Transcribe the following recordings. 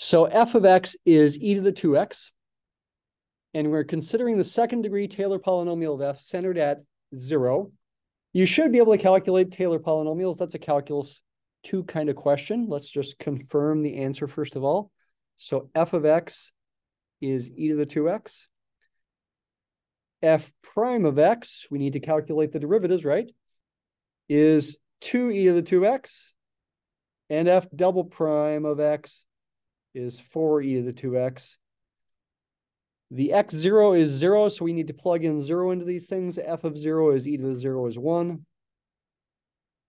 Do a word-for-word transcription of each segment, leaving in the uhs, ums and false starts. So f of x is e to the two x. And we're considering the second degree Taylor polynomial of f centered at zero. You should be able to calculate Taylor polynomials. That's a calculus two kind of question. Let's just confirm the answer first of all. So f of x is e to the two x. F prime of x, we need to calculate the derivatives, right? Is two e to the two x. And f double prime of x is four e to the two x. The x zero is zero, so we need to plug in zero into these things. F of zero is e to the zero is one.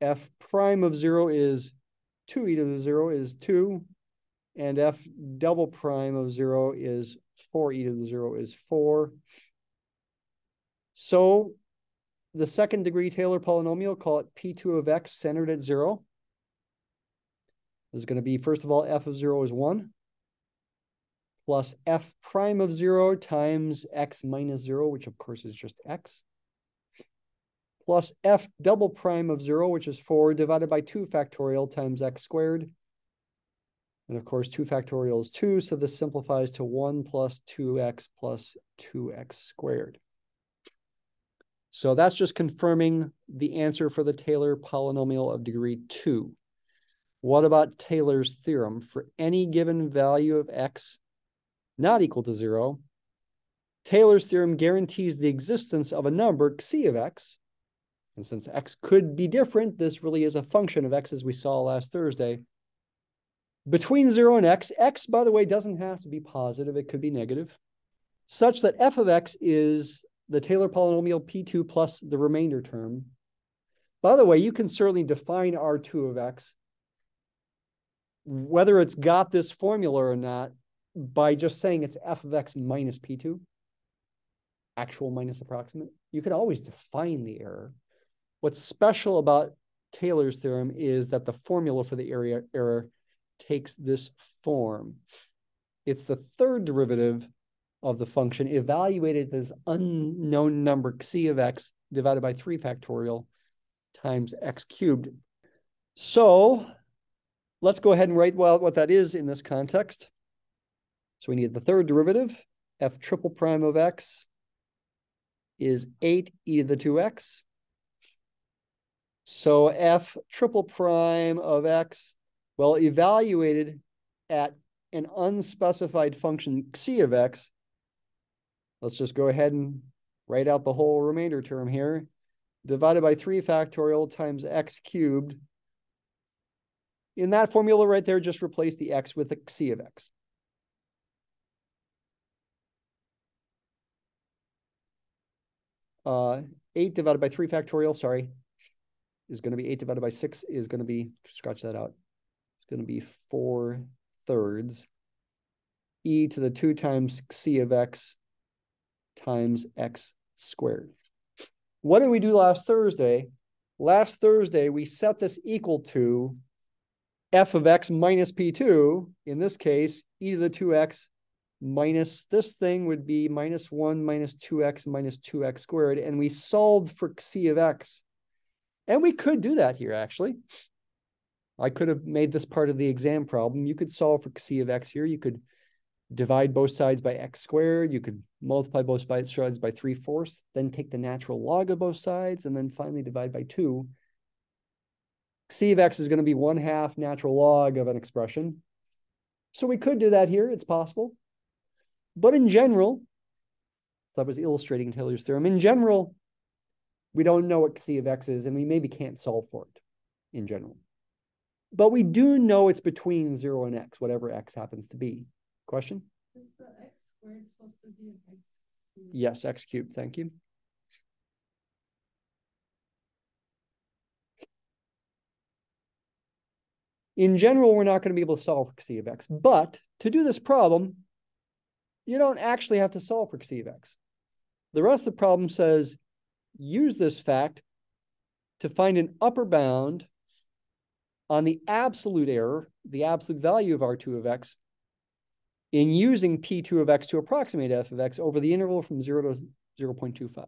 F prime of zero is two e to the zero is two. And f double prime of zero is four e to the zero is four. So the second degree Taylor polynomial, call it p two of x centered at zero, is going to be, first of all, f of zero is one. Plus f prime of zero times x minus zero, which of course is just x, plus f double prime of zero, which is four, divided by two factorial times x squared. And of course, two factorial is two, so this simplifies to one plus two x plus two x squared. So that's just confirming the answer for the Taylor polynomial of degree two. What about Taylor's theorem? For any given value of x not equal to zero, Taylor's theorem guarantees the existence of a number, c of x. And since x could be different, this really is a function of x, as we saw last Thursday. Between zero and x, x, by the way, doesn't have to be positive. It could be negative, such that f of x is the Taylor polynomial p two plus the remainder term. By the way, you can certainly define r two of x, whether it's got this formula or not, by just saying it's f of x minus p two, actual minus approximate. You can always define the error. What's special about Taylor's theorem is that the formula for the area error takes this form. It's the third derivative of the function evaluated as unknown number c of x divided by three factorial times x cubed. So let's go ahead and write well what that is in this context. So we need the third derivative, f triple prime of x is eight e to the two x. So f triple prime of x, well, evaluated at an unspecified function c of x. Let's just go ahead and write out the whole remainder term here. Divided by three factorial times x cubed. In that formula right there, just replace the x with the c of x. Uh, eight divided by three factorial, sorry, is going to be eight divided by six is going to be, scratch that out, it's going to be four thirds e to the two times c of x times x squared. What did we do last Thursday? Last Thursday, we set this equal to f of x minus p two, in this case, e to the two x minus this thing would be minus one minus two x minus two x squared, and we solved for c of x. And we could do that here, actually. I could have made this part of the exam problem. You could solve for c of x here. You could divide both sides by x squared. You could multiply both sides by three fourths, then take the natural log of both sides, and then finally divide by two. C of x is going to be one half natural log of an expression. So we could do that here. It's possible. But in general, that was illustrating Taylor's theorem. In general, we don't know what c of x is, and we maybe can't solve for it in general. But we do know it's between zero and x, whatever x happens to be. Question? Is the x squared supposed to be an x cubed? Yes, x cubed. Thank you. In general, we're not going to be able to solve for c of x. But to do this problem, you don't actually have to solve for c of x. The rest of the problem says, use this fact to find an upper bound on the absolute error, the absolute value of r two of x, in using p two of x to approximate f of x over the interval from zero to zero point two five.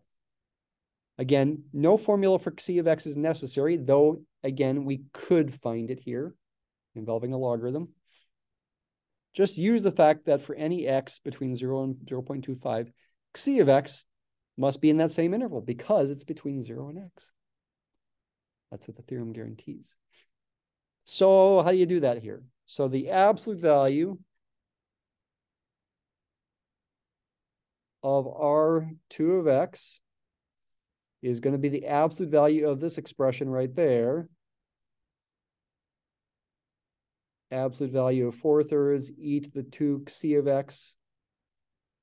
Again, no formula for c of x is necessary, though, again, we could find it here involving a logarithm. Just use the fact that for any x between zero and zero point two five, xi of x must be in that same interval because it's between zero and x. That's what the theorem guarantees. So how do you do that here? So the absolute value of R two of x is going to be the absolute value of this expression right there. Absolute value of four thirds e to the two xi of x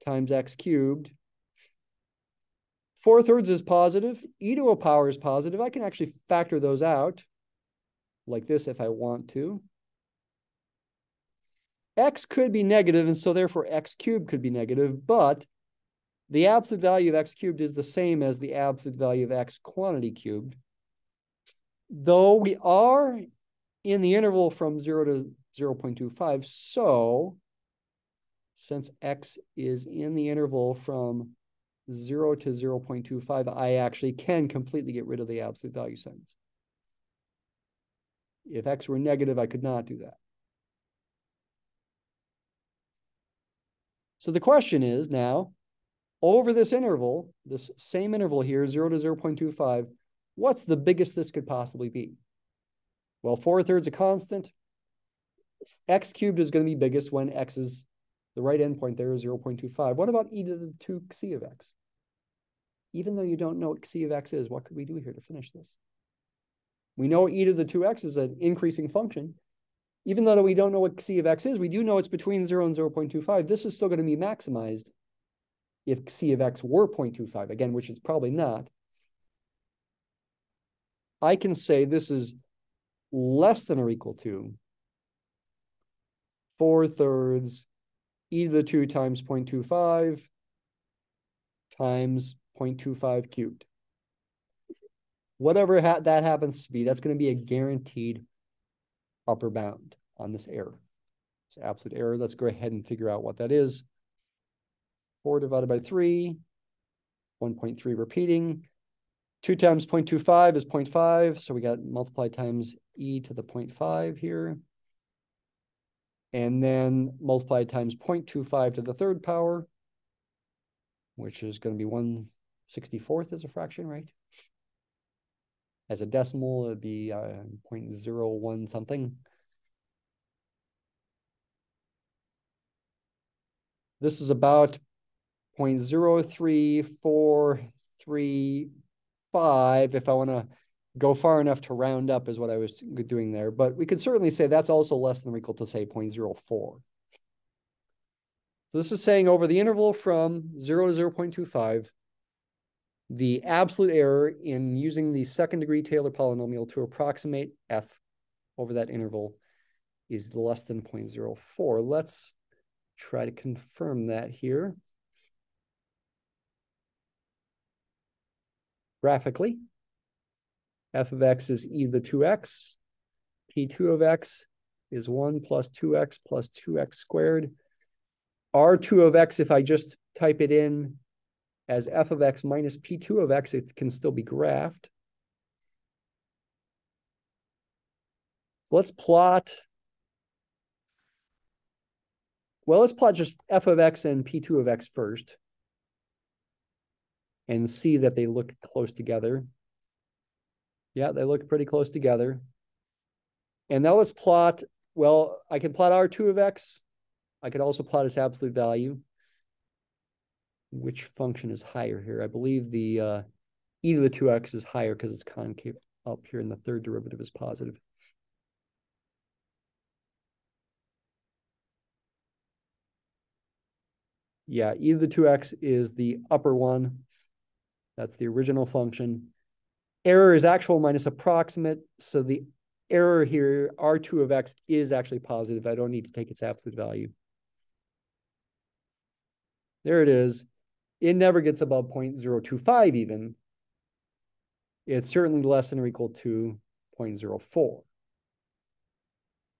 times x cubed. four thirds is positive. E to a power is positive. I can actually factor those out like this if I want to. X could be negative, and so therefore x cubed could be negative, but the absolute value of x cubed is the same as the absolute value of x quantity cubed. Though we are in the interval from zero to zero point two five, so since x is in the interval from zero to zero point two five, I actually can completely get rid of the absolute value sentence. If x were negative, I could not do that. So the question is now, over this interval, this same interval here, zero to zero point two five, what's the biggest this could possibly be? Well, four thirds a constant. X cubed is going to be biggest when x is the right endpoint there is zero point two five. What about e to the two xi of x? Even though you don't know what xi of x is, what could we do here to finish this? We know e to the two x is an increasing function. Even though we don't know what xi of x is, we do know it's between zero and zero point two five. This is still going to be maximized if xi of x were zero point two five, again, which it's probably not. I can say this is less than or equal to four thirds e to the two times zero point two five times zero point two five cubed. Whatever ha that happens to be, that's going to be a guaranteed upper bound on this error. It's an absolute error. Let's go ahead and figure out what that is. four divided by three, one point three repeating. two times zero point two five is zero point five, so we got multiply times e to the zero point five here. And then multiply times zero point two five to the third power, which is going to be one sixty-fourth as a fraction, right? As a decimal, it would be uh, zero point zero one something. This is about zero point zero three four three five if I want to go far enough to round up is what I was doing there. But we could certainly say that's also less than or equal to, say, zero point zero four. So this is saying over the interval from zero to zero point two five, the absolute error in using the second degree Taylor polynomial to approximate f over that interval is less than zero point zero four. Let's try to confirm that here. Graphically, f of x is e to the two x. p two of x is one plus two x plus two x squared. r two of x, if I just type it in as f of x minus p two of x, it can still be graphed. So let's plot. Well, let's plot just f of x and p two of x first and see that they look close together. Yeah, they look pretty close together. And now let's plot, well, I can plot r two of x. I could also plot its absolute value. Which function is higher here? I believe the uh, e to the two x is higher because it's concave up here and the third derivative is positive. Yeah, e to the two x is the upper one. That's the original function. Error is actual minus approximate. So the error here, r two of x, is actually positive. I don't need to take its absolute value. There it is. It never gets above zero point zero two five even. It's certainly less than or equal to zero point zero four.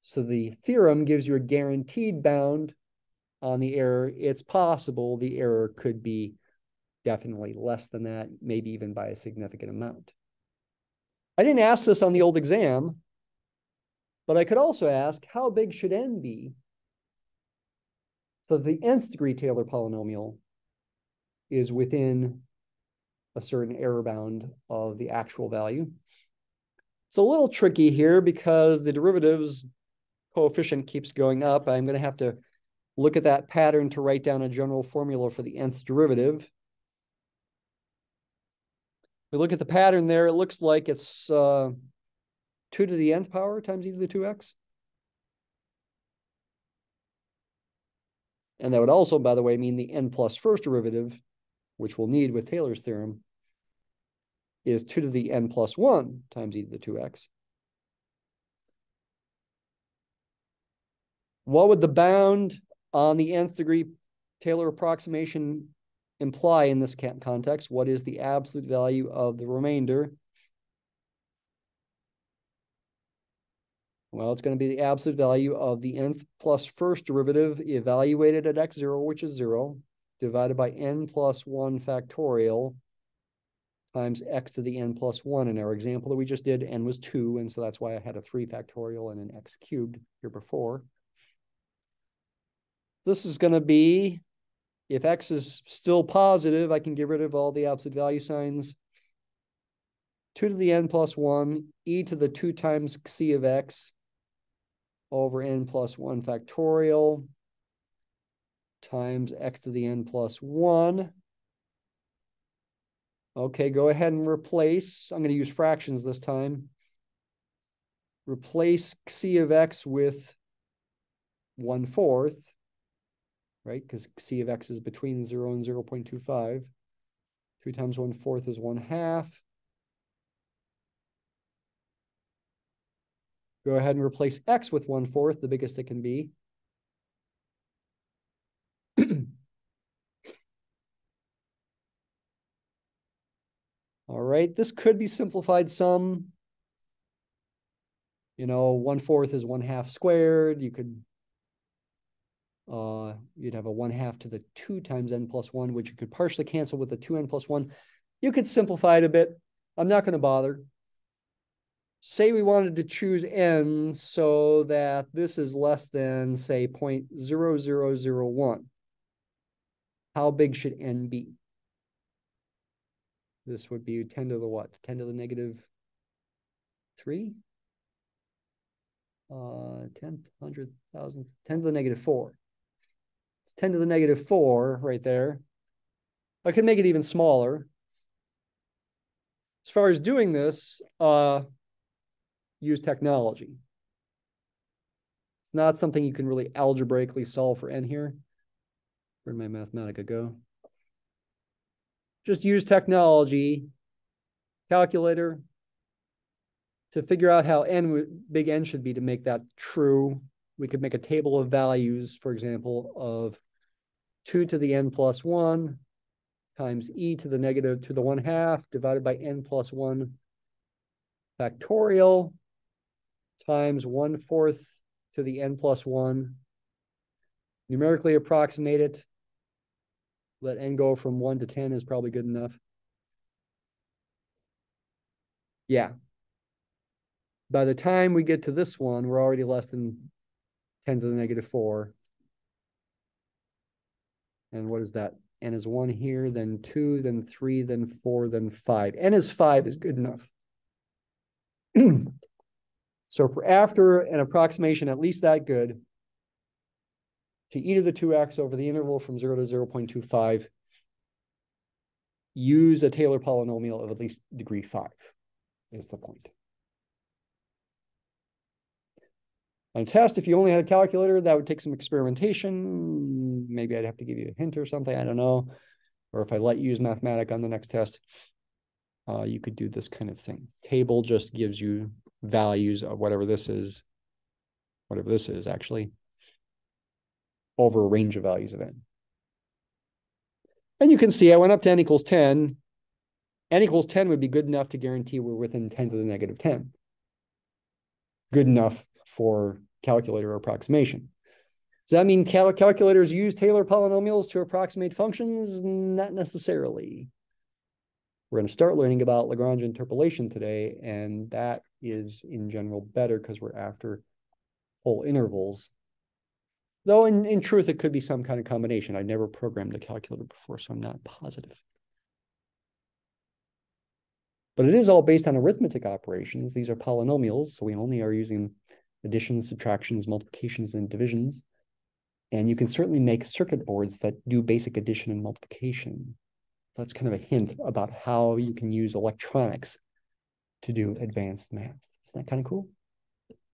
So the theorem gives you a guaranteed bound on the error. It's possible the error could be definitely less than that, maybe even by a significant amount. I didn't ask this on the old exam, but I could also ask, how big should n be So the nth degree Taylor polynomial is within a certain error bound of the actual value. It's a little tricky here because the derivative's coefficient keeps going up. I'm going to have to look at that pattern to write down a general formula for the nth derivative. We look at the pattern there, it looks like it's uh, two to the nth power times e to the two x. And that would also, by the way, mean the n plus first derivative, which we'll need with Taylor's theorem, is two to the n plus one times e to the two x. What would the bound on the nth degree Taylor approximation imply in this context? What is the absolute value of the remainder? Well, it's going to be the absolute value of the nth plus first derivative evaluated at x zero, which is zero, divided by n plus one factorial times x to the n plus one. In our example that we just did, n was two, and so that's why I had a three factorial and an x cubed here before. This is going to be, if x is still positive, I can get rid of all the absolute value signs. two to the n plus one, e to the two times c of x over n plus one factorial times x to the n plus one. Okay, go ahead and replace. I'm going to use fractions this time. Replace c of x with one fourth, right? Because c of x is between zero and zero point two five. two times one fourth is one half. Go ahead and replace x with one fourth, the biggest it can be. All right, this could be simplified some. You know, one fourth is one half squared. You could, uh, you'd have a one half to the two times n plus one, which you could partially cancel with the two n plus one. You could simplify it a bit. I'm not going to bother. Say we wanted to choose n so that this is less than, say, zero point zero zero zero one. How big should n be? This would be ten to the what? ten to the negative three? Uh, ten, hundred, thousand, ten to the negative four. It's ten to the negative four right there. I can make it even smaller. As far as doing this, uh, use technology. It's not something you can really algebraically solve for n here. Where'd my Mathematica go? Just use technology, calculator, to figure out how n, big N should be to make that true. We could make a table of values, for example, of two to the n plus one times e to the negative to the one half divided by n plus one factorial times one fourth to the n plus one. Numerically approximate it. Let n go from one to ten is probably good enough. Yeah. By the time we get to this one, we're already less than ten to the negative four. And what is that? N is one here, then two, then three, then four, then five. N is five is good enough. So for after an approximation at least that good, to e to the two x over the interval from zero to zero point two five, use a Taylor polynomial of at least degree five is the point. On a test, if you only had a calculator, that would take some experimentation. Maybe I'd have to give you a hint or something, I don't know. Or if I let you use Mathematica on the next test, uh, you could do this kind of thing. Table just gives you values of whatever this is, whatever this is actually, over a range of values of n. And you can see I went up to n equals ten. N equals ten would be good enough to guarantee we're within ten to the negative ten. Good enough for calculator approximation. Does that mean cal calculators use Taylor polynomials to approximate functions? Not necessarily. We're going to start learning about Lagrange interpolation today, and that is in general better because we're after whole intervals. Though in, in truth, it could be some kind of combination. I never programmed a calculator before, so I'm not positive. But it is all based on arithmetic operations. These are polynomials, so we only are using additions, subtractions, multiplications, and divisions. And you can certainly make circuit boards that do basic addition and multiplication. So that's kind of a hint about how you can use electronics to do advanced math. Isn't that kind of cool?